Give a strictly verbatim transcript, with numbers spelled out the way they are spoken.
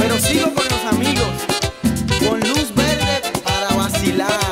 Pero sigo con los amigos, con luz verde para vacilar.